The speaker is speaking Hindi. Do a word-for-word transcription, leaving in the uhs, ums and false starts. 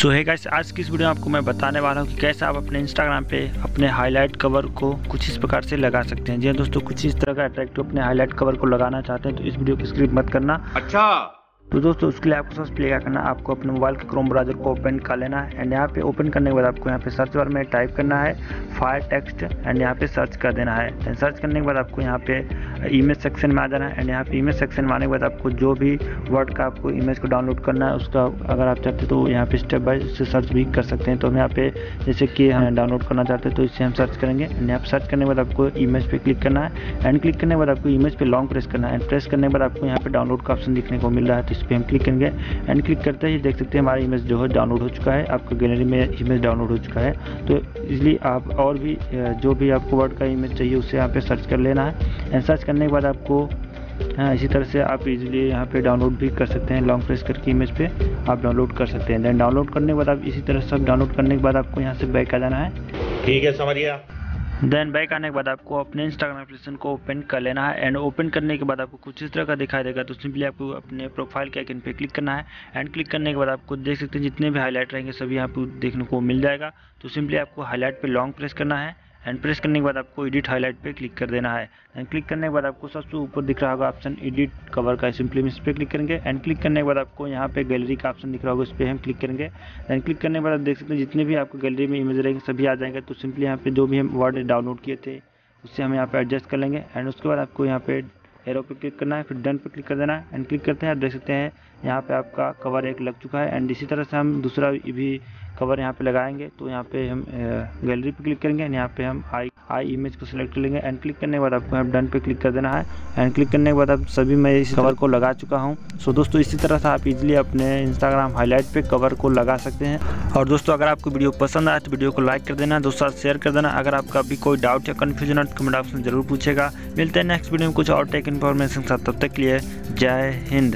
सो है गाइस, आज की इस वीडियो में आपको मैं बताने वाला हूँ कि कैसे आप अपने इंस्टाग्राम पे अपने हाईलाइट कवर को कुछ इस प्रकार से लगा सकते हैं। जी दोस्तों, कुछ इस तरह का अट्रैक्टिव अपने हाईलाइट कवर को लगाना चाहते हैं तो इस वीडियो को स्किप मत करना। अच्छा तो दोस्तों, उसके लिए आपको सबसे पहले क्या करना, आपको अपने मोबाइल के क्रोम ब्राउज़र को ओपन कर लेना है। एंड यहाँ पे ओपन करने के बाद आपको यहाँ पे सर्च बार में टाइप करना है फायर टेक्स्ट, एंड यहाँ पे सर्च कर देना है। एंड सर्च करने के बाद आपको यहाँ पे इमेज सेक्शन में आ जाना है। एंड यहाँ पे इमेज सेक्शन में आने के बाद आपको जो भी वर्ड का आपको इमेज को डाउनलोड करना है उसका अगर आप चाहते तो यहाँ पे स्टेप बाय स्टेप सर्च भी कर सकते हैं। तो हम यहाँ पे जैसे कि हम डाउनलोड करना चाहते हैं तो इससे हम सर्च करेंगे। एंड यहाँ पे सर्च करने के बाद आपको इमेज पर क्लिक करना है। एंड क्लिक करने के बाद आपको इमेज पर लॉन्ग प्रेस करना है। एंड प्रेस करने के बाद आपको यहाँ पे डाउनलोड का ऑप्शन दिखने को मिल रहा है, इस पर हम क्लिक करेंगे। एंड क्लिक करते ही देख सकते हैं हमारी इमेज जो है डाउनलोड हो चुका है, आपके गैलरी में इमेज डाउनलोड हो चुका है। तो इसलिए आप और भी जो भी आपको वर्ड का इमेज चाहिए उसे यहाँ पे सर्च कर लेना है। एंड सर्च करने के बाद आपको हाँ इसी तरह से आप इजीली यहाँ पे डाउनलोड भी कर सकते हैं, लॉन्ग प्रेस करके इमेज पे आप डाउनलोड कर सकते हैं। देन डाउनलोड करने के बाद आप इसी तरह सब डाउनलोड करने के बाद आपको यहाँ से बैक आ जाना है, ठीक है समझिए। देन बैक आने के बाद आपको अपने इंस्टाग्राम एप्लीकेशन को ओपन कर लेना है। एंड ओपन करने के बाद आपको कुछ इस तरह का दिखाई देगा, तो सिंपली आपको अपने प्रोफाइल के आइकन पे क्लिक करना है। एंड क्लिक करने के बाद आपको देख सकते हैं जितने भी हाईलाइट रहेंगे सभी यहाँ पे देखने को मिल जाएगा। तो सिंपली आपको हाईलाइट पे लॉन्ग प्रेस करना है। एंड प्रेस करने के बाद आपको एडिट हाईलाइट पे क्लिक कर देना है। एंड क्लिक करने के बाद आपको सबसे ऊपर दिख रहा होगा ऑप्शन एडिट कवर का, सिंपली हम इस पर क्लिक करेंगे। एंड क्लिक करने के बाद आपको यहाँ पे गैलरी का ऑप्शन दिख रहा होगा, उस पर हम क्लिक करेंगे। एंड क्लिक करने के बाद आप देख सकते हैं जितने भी आपको गैलरी में इमेज रहेंगे सभी आ जाएंगे। तो सिंपली यहाँ पे जो भी हम वर्ड डाउनलोड किए थे उससे हम यहाँ पे एडजस्ट कर लेंगे। एंड उसके बाद आपको यहाँ पे एरो पे क्लिक करना है, फिर डन पे क्लिक कर देना है। एंड क्लिक करते हैं आप देख सकते हैं यहाँ पे आपका कवर एक लग चुका है। एंड इसी तरह से हम दूसरा भी कवर यहाँ पे लगाएंगे। तो यहाँ पे हम गैलरी पे क्लिक करेंगे एंड यहाँ पे हम आई आई इमेज को सिलेक्ट कर लेंगे। एंड क्लिक करने के बाद आपको यहाँ डन पे क्लिक कर देना है। एंड क्लिक करने के बाद आप सभी मैं इस कवर को लगा चुका हूँ। सो दोस्तों, इसी तरह से आप इजीली अपने इंस्टाग्राम हाईलाइट पे कवर को लगा सकते हैं। और दोस्तों, अगर आपको वीडियो पसंद आए तो वीडियो को लाइक कर देना, दोस्तों शेयर कर देना। अगर आपका भी कोई डाउट या कन्फ्यूजन है तो कमेंट ऑप्शन जरूर पूछेगा। मिलते हैं नेक्स्ट वीडियो में कुछ और टेक इन्फॉर्मेशन के साथ, तब तक के लिए जय हिंद।